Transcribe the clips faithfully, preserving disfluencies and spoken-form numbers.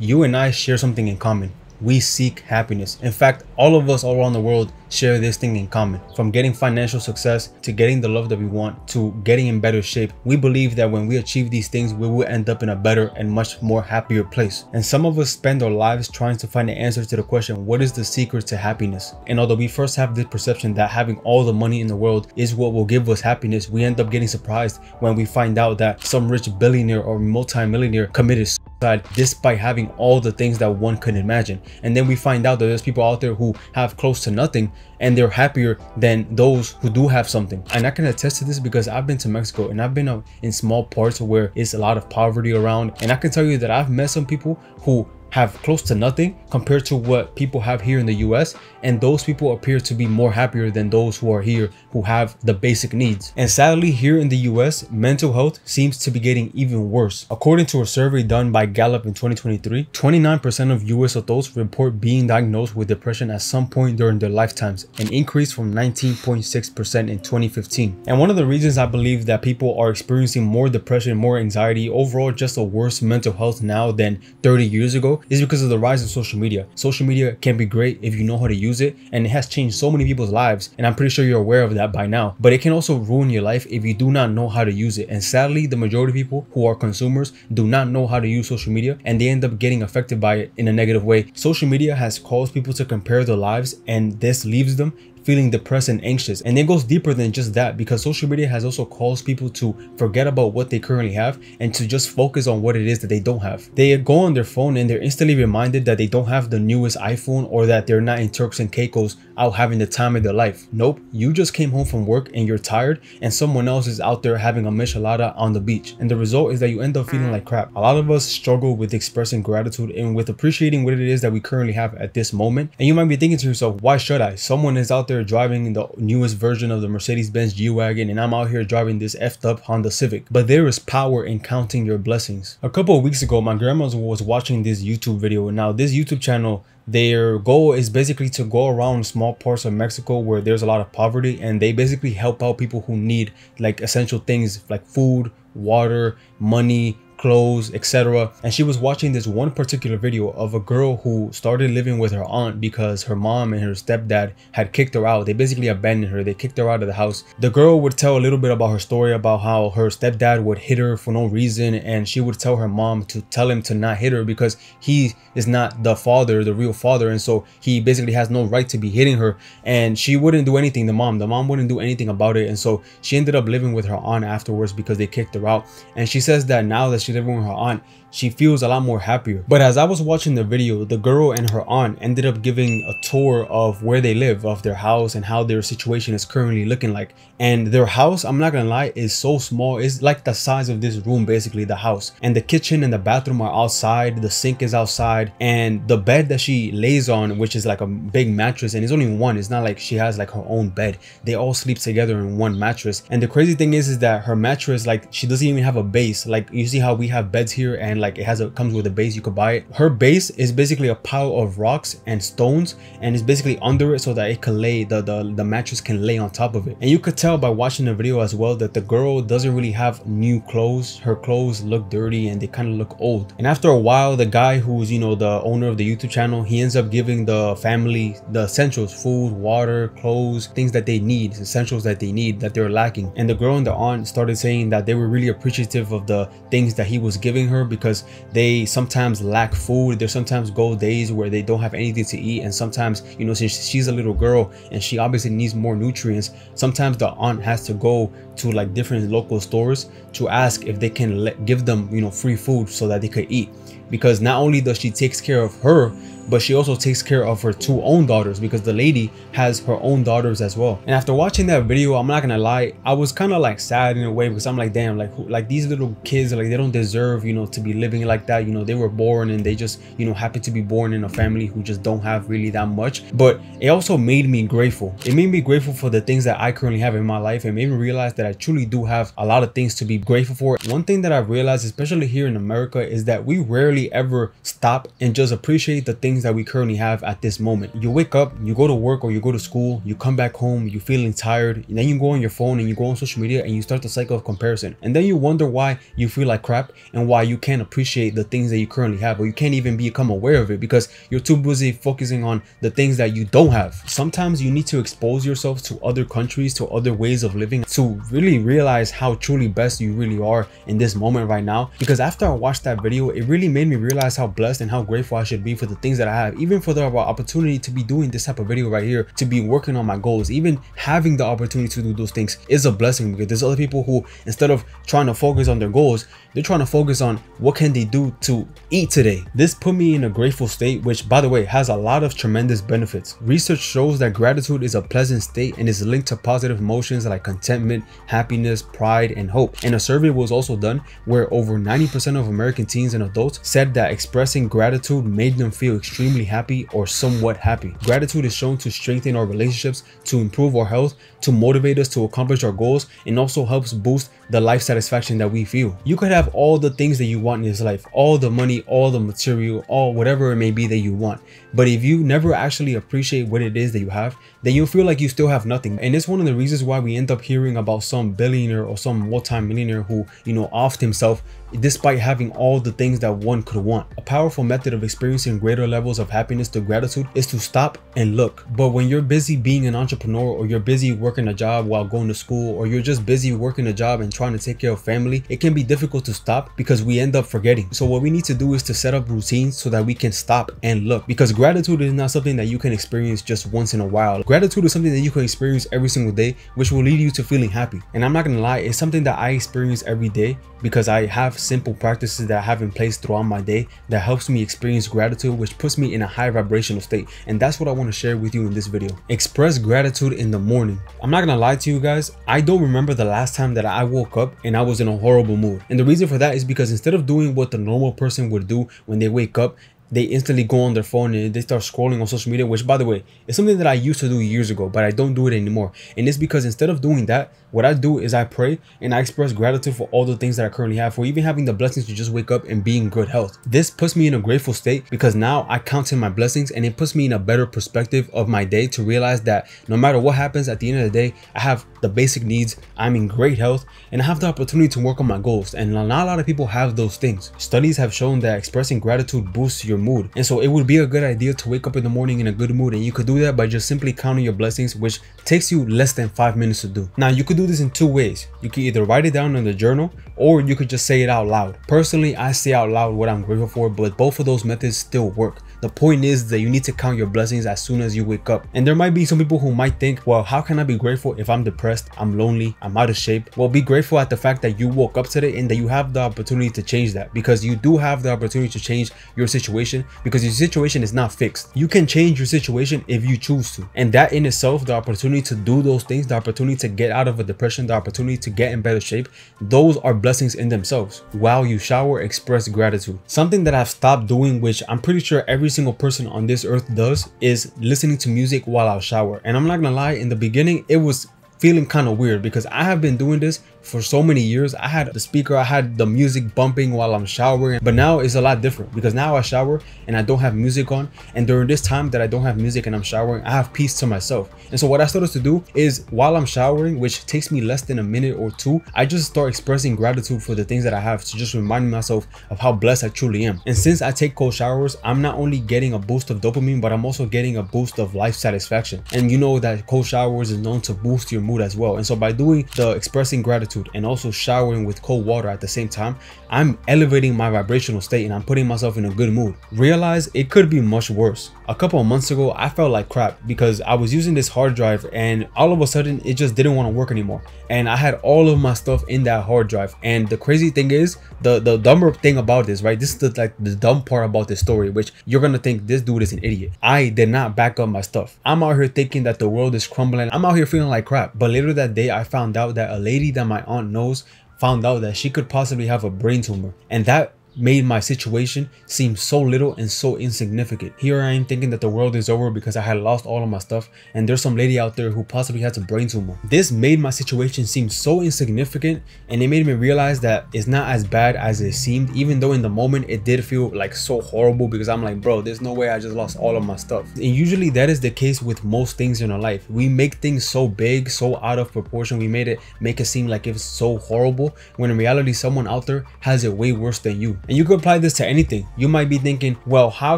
You and I share something in common. We seek happiness. In fact, all of us all around the world share this thing in common. From getting financial success, to getting the love that we want, to getting in better shape. We believe that when we achieve these things, we will end up in a better and much more happier place. And some of us spend our lives trying to find the answer to the question, what is the secret to happiness? And although we first have this perception that having all the money in the world is what will give us happiness, we end up getting surprised when we find out that some rich billionaire or multi-millionaire committed suicide despite having all the things that one could imagine. And then we find out that there's people out there who have close to nothing and they're happier than those who do have something. And I can attest to this because I've been to Mexico and I've been in small parts where it's a lot of poverty around, and I can tell you that I've met some people who have close to nothing compared to what people have here in the U S, and those people appear to be more happier than those who are here who have the basic needs. And sadly, here in the U S, mental health seems to be getting even worse. According to a survey done by Gallup in twenty twenty-three, twenty-nine percent of U S adults report being diagnosed with depression at some point during their lifetimes, an increase from nineteen point six percent in twenty fifteen. And one of the reasons I believe that people are experiencing more depression, more anxiety, overall just a worse mental health now than thirty years ago, is because of the rise of social media. Social media can be great if you know how to use it, and it has changed so many people's lives, and I'm pretty sure you're aware of that by now, but it can also ruin your life if you do not know how to use it. And sadly, the majority of people who are consumers do not know how to use social media, and they end up getting affected by it in a negative way. Social media has caused people to compare their lives, and this leaves them feeling depressed and anxious. And it goes deeper than just that, because social media has also caused people to forget about what they currently have and to just focus on what it is that they don't have. They go on their phone and they're instantly reminded that they don't have the newest iPhone, or that they're not in Turks and Caicos out having the time of their life. Nope, you just came home from work and you're tired, and someone else is out there having a michelada on the beach. And the result is that you end up feeling like crap. A lot of us struggle with expressing gratitude and with appreciating what it is that we currently have at this moment. And you might be thinking to yourself, why should I? Someone is out there driving the newest version of the Mercedes-Benz G-Wagon, and I'm out here driving this effed up Honda Civic. But there is power in counting your blessings. A couple of weeks ago, my grandma was watching this YouTube video. Now, this YouTube channel, their goal is basically to go around small parts of Mexico where there's a lot of poverty, and they basically help out people who need like essential things like food, water, money, clothes, et cetera. And she was watching this one particular video of a girl who started living with her aunt because her mom and her stepdad had kicked her out. They basically abandoned her. They kicked her out of the house. The girl would tell a little bit about her story, about how her stepdad would hit her for no reason, and she would tell her mom to tell him to not hit her because he is not the father, the real father, and so he basically has no right to be hitting her. And she wouldn't do anything. The mom, the mom wouldn't do anything about it, and so she ended up living with her aunt afterwards because they kicked her out. And she says that now that she living with her aunt, she feels a lot more happier. But as I was watching the video, the girl and her aunt ended up giving a tour of where they live, of their house, and how their situation is currently looking like. And their house, I'm not gonna lie, is so small. It's like the size of this room, basically, the house. And the kitchen and the bathroom are outside, the sink is outside, and the bed that she lays on, which is like a big mattress, and it's only one. It's not like she has like her own bed. They all sleep together in one mattress. And the crazy thing is, is that her mattress, like, she doesn't even have a base. Like, you see how we have beds here, and like it has a comes with a base, you could buy it. Her base is basically a pile of rocks and stones, and it's basically under it so that it can lay the, the the mattress can lay on top of it. And you could tell by watching the video as well that the girl doesn't really have new clothes. Her clothes look dirty and they kind of look old. And after a while, the guy who's, you know, the owner of the YouTube channel, he ends up giving the family the essentials: food, water, clothes, things that they need, essentials that they need, that they're lacking. And the girl and the aunt started saying that they were really appreciative of the things that he was giving her, because they sometimes lack food. There sometimes go days where they don't have anything to eat, and sometimes, you know, since she's a little girl and she obviously needs more nutrients, sometimes the aunt has to go to like different local stores to ask if they can let, give them, you know, free food so that they could eat. Because not only does she takes care of her, but she also takes care of her two own daughters, because the lady has her own daughters as well. And after watching that video, I'm not gonna lie, I was kind of like sad in a way, because I'm like, damn, like who, like these little kids, like they don't deserve, you know, to be living like that. You know, they were born and they just, you know, happen to be born in a family who just don't have really that much. But it also made me grateful. It made me grateful for the things that I currently have in my life, and made me realize that I truly do have a lot of things to be grateful for. One thing that I've realized, especially here in America, is that we rarely rarely ever stop and just appreciate the things that we currently have at this moment. You wake up, you go to work or you go to school, you come back home, you're feeling tired, and then you go on your phone and you go on social media and you start the cycle of comparison. And then you wonder why you feel like crap and why you can't appreciate the things that you currently have, or you can't even become aware of it because you're too busy focusing on the things that you don't have. Sometimes you need to expose yourself to other countries, to other ways of living, to really realize how truly best you really are in this moment right now. Because after I watched that video, it really made me realize how blessed and how grateful I should be for the things that I have, even for the opportunity to be doing this type of video right here, to be working on my goals. Even having the opportunity to do those things is a blessing, because there's other people who, instead of trying to focus on their goals, they're trying to focus on what can they do to eat today. This put me in a grateful state, which by the way has a lot of tremendous benefits. Research shows that gratitude is a pleasant state and is linked to positive emotions like contentment, happiness, pride, and hope. And a survey was also done where over ninety percent of American teens and adults said that expressing gratitude made them feel extremely happy or somewhat happy. Gratitude is shown to strengthen our relationships, to improve our health, to motivate us to accomplish our goals, and also helps boost the life satisfaction that we feel. You could have all the things that you want in this life, all the money, all the material, all whatever it may be that you want, but if you never actually appreciate what it is that you have, then you'll feel like you still have nothing. And it's one of the reasons why we end up hearing about some billionaire or some multi-millionaire who, you know, offed himself despite having all the things that one could want. A powerful method of experiencing greater levels of happiness through gratitude is to stop and look. But when you're busy being an entrepreneur, or you're busy working a job while going to school, or you're just busy working a job and trying to take care of family, it can be difficult to stop because we end up forgetting. So what we need to do is to set up routines so that we can stop and look, because gratitude is not something that you can experience just once in a while. Gratitude is something that you can experience every single day, which will lead you to feeling happy. And I'm not gonna lie, it's something that I experience every day because I have simple practices that I have in place throughout my day that helps me experience gratitude, which puts me in a high vibrational state. And that's what I want to share with you in this video. Express gratitude in the morning. I'm not gonna lie to you guys, I don't remember the last time that I woke up and I was in a horrible mood. And the reason for that is because instead of doing what the normal person would do when they wake up, they instantly go on their phone and they start scrolling on social media, which by the way is something that I used to do years ago, but I don't do it anymore. And it's because instead of doing that, what I do is I pray and I express gratitude for all the things that I currently have, for even having the blessings to just wake up and be in good health. This puts me in a grateful state because now I count in my blessings, and it puts me in a better perspective of my day to realize that no matter what happens, at the end of the day, I have the basic needs, I'm in great health, and I have the opportunity to work on my goals. And not a lot of people have those things. Studies have shown that expressing gratitude boosts your mood, and so it would be a good idea to wake up in the morning in a good mood, and you could do that by just simply counting your blessings, which takes you less than five minutes to do. Now you could do this in two ways. You could either write it down in the journal, or you could just say it out loud. Personally, I say out loud what I'm grateful for, but both of those methods still work. The point is that you need to count your blessings as soon as you wake up. And there might be some people who might think, well, how can I be grateful if I'm depressed, I'm lonely, I'm out of shape? Well, be grateful at the fact that you woke up today and that you have the opportunity to change that, because you do have the opportunity to change your situation, because your situation is not fixed. You can change your situation if you choose to. And that in itself, the opportunity to do those things, the opportunity to get out of a depression, the opportunity to get in better shape, those are blessings in themselves. While you shower, express gratitude. Something that I've stopped doing, which I'm pretty sure every single person on this earth does, is listening to music while I shower. And I'm not gonna lie, in the beginning it was feeling kind of weird because I have been doing this for so many years. I had the speaker, I had the music bumping while I'm showering, but now it's a lot different because now I shower and I don't have music on. And during this time that I don't have music and I'm showering, I have peace to myself. And so what I started to do is while I'm showering, which takes me less than a minute or two, I just start expressing gratitude for the things that I have to just remind myself of how blessed I truly am. And since I take cold showers, I'm not only getting a boost of dopamine, but I'm also getting a boost of life satisfaction. And you know that cold showers is known to boost your mood as well. And so by doing the expressing gratitude and also showering with cold water at the same time, I'm elevating my vibrational state and I'm putting myself in a good mood. Realize it could be much worse. A couple of months ago, I felt like crap because I was using this hard drive and all of a sudden it just didn't want to work anymore. And I had all of my stuff in that hard drive. And the crazy thing is, the, the dumber thing about this, right? This is the, like the dumb part about this story, which you're going to think this dude is an idiot. I did not back up my stuff. I'm out here thinking that the world is crumbling. I'm out here feeling like crap. But later that day, I found out that a lady that my aunt knows found out that she could possibly have a brain tumor, and that made my situation seem so little and so insignificant. Here I am thinking that the world is over because I had lost all of my stuff, and there's some lady out there who possibly has a brain tumor. This made my situation seem so insignificant, and it made me realize that it's not as bad as it seemed, even though in the moment it did feel like so horrible, because I'm like, bro, there's no way I just lost all of my stuff. And usually that is the case with most things in our life. We make things so big, so out of proportion, we made it make it seem like it's so horrible, when in reality someone out there has it way worse than you. And you can apply this to anything. You might be thinking, well, how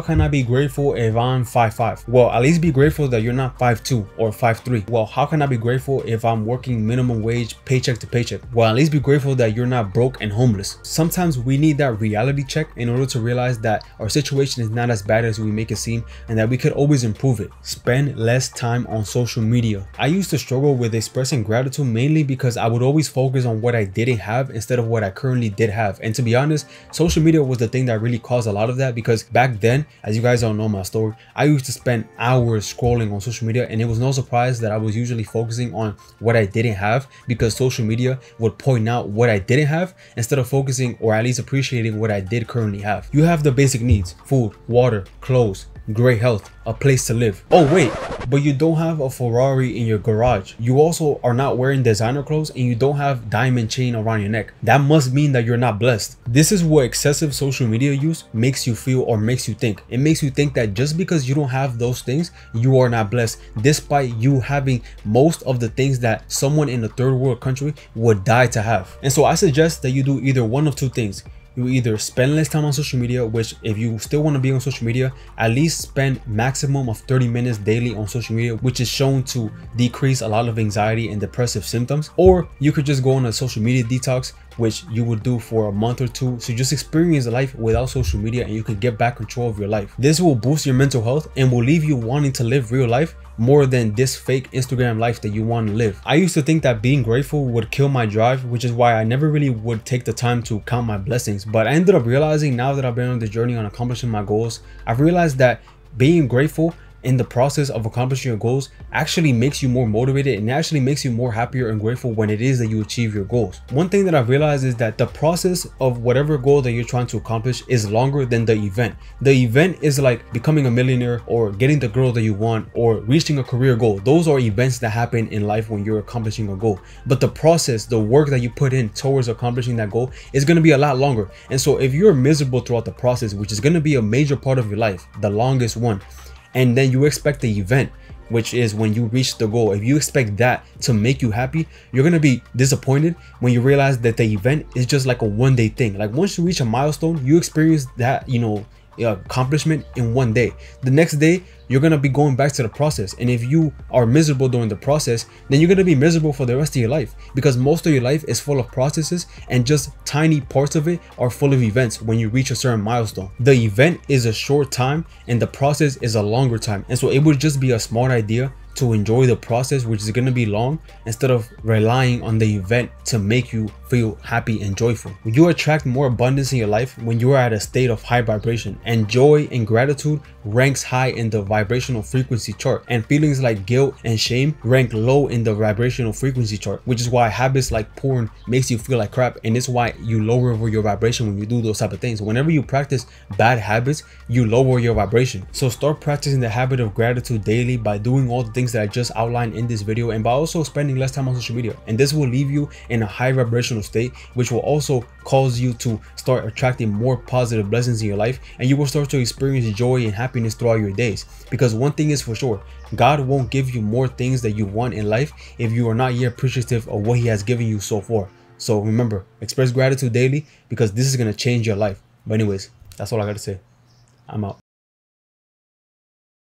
can I be grateful if I'm five five? Well, at least be grateful that you're not five two or five three. Well, how can I be grateful if I'm working minimum wage paycheck to paycheck? Well, at least be grateful that you're not broke and homeless. Sometimes we need that reality check in order to realize that our situation is not as bad as we make it seem, and that we could always improve it. Spend less time on social media. I used to struggle with expressing gratitude mainly because I would always focus on what I didn't have instead of what I currently did have. And to be honest, social Social media was the thing that really caused a lot of that, because back then, as you guys all know my story, I used to spend hours scrolling on social media, and it was no surprise that I was usually focusing on what I didn't have, because social media would point out what I didn't have instead of focusing, or at least appreciating, what I did currently have. You have the basic needs: food, water, clothes, great health, a place to live. Oh wait, but you don't have a Ferrari in your garage. You also are not wearing designer clothes, and you don't have diamond chain around your neck. That must mean that you're not blessed. This is what excessive social media use makes you feel, or makes you think. It makes you think that just because you don't have those things, you are not blessed, despite you having most of the things that someone in a third world country would die to have. And so I suggest that you do either one of two things. You either spend less time on social media, which if you still want to be on social media, at least spend maximum of thirty minutes daily on social media, which is shown to decrease a lot of anxiety and depressive symptoms. Or you could just go on a social media detox, which you would do for a month or two. So just experience life without social media, and you can get back control of your life. This will boost your mental health and will leave you wanting to live real life more than this fake Instagram life that you want to live. I used to think that being grateful would kill my drive, which is why I never really would take the time to count my blessings. But I ended up realizing, now that I've been on the journey on accomplishing my goals, I've realized that being grateful in the process of accomplishing your goals actually makes you more motivated, and actually makes you more happier and grateful when it is that you achieve your goals. One thing that I've realized is that the process of whatever goal that you're trying to accomplish is longer than the event. The event is like becoming a millionaire, or getting the girl that you want, or reaching a career goal. Those are events that happen in life when you're accomplishing a goal. But the process, the work that you put in towards accomplishing that goal, is going to be a lot longer. And so if you're miserable throughout the process, which is going to be a major part of your life, the longest one, and then you expect the event, which is when you reach the goal, if you expect that to make you happy, you're gonna be disappointed when you realize that the event is just like a one day thing. Like once you reach a milestone, you experience that, you know, accomplishment in one day. The next day, you're gonna be going back to the process. And if you are miserable during the process, then you're gonna be miserable for the rest of your life, because most of your life is full of processes, and just tiny parts of it are full of events when you reach a certain milestone. The event is a short time, and the process is a longer time. And so it would just be a smart idea to enjoy the process, which is going to be long, instead of relying on the event to make you feel happy and joyful. You attract more abundance in your life when you are at a state of high vibration, and joy and gratitude ranks high in the vibrational frequency chart, and feelings like guilt and shame rank low in the vibrational frequency chart, which is why habits like porn makes you feel like crap, and it's why you lower over your vibration when you do those type of things. Whenever you practice bad habits, you lower your vibration. So start practicing the habit of gratitude daily by doing all the things that I just outlined in this video, and by also spending less time on social media. And this will leave you in a high vibrational state, which will also cause you to start attracting more positive blessings in your life, and you will start to experience joy and happiness throughout your days. Because one thing is for sure, God won't give you more things that you want in life if you are not yet appreciative of what He has given you so far. So remember, express gratitude daily, because this is going to change your life. But anyways, that's all I got to say. I'm out.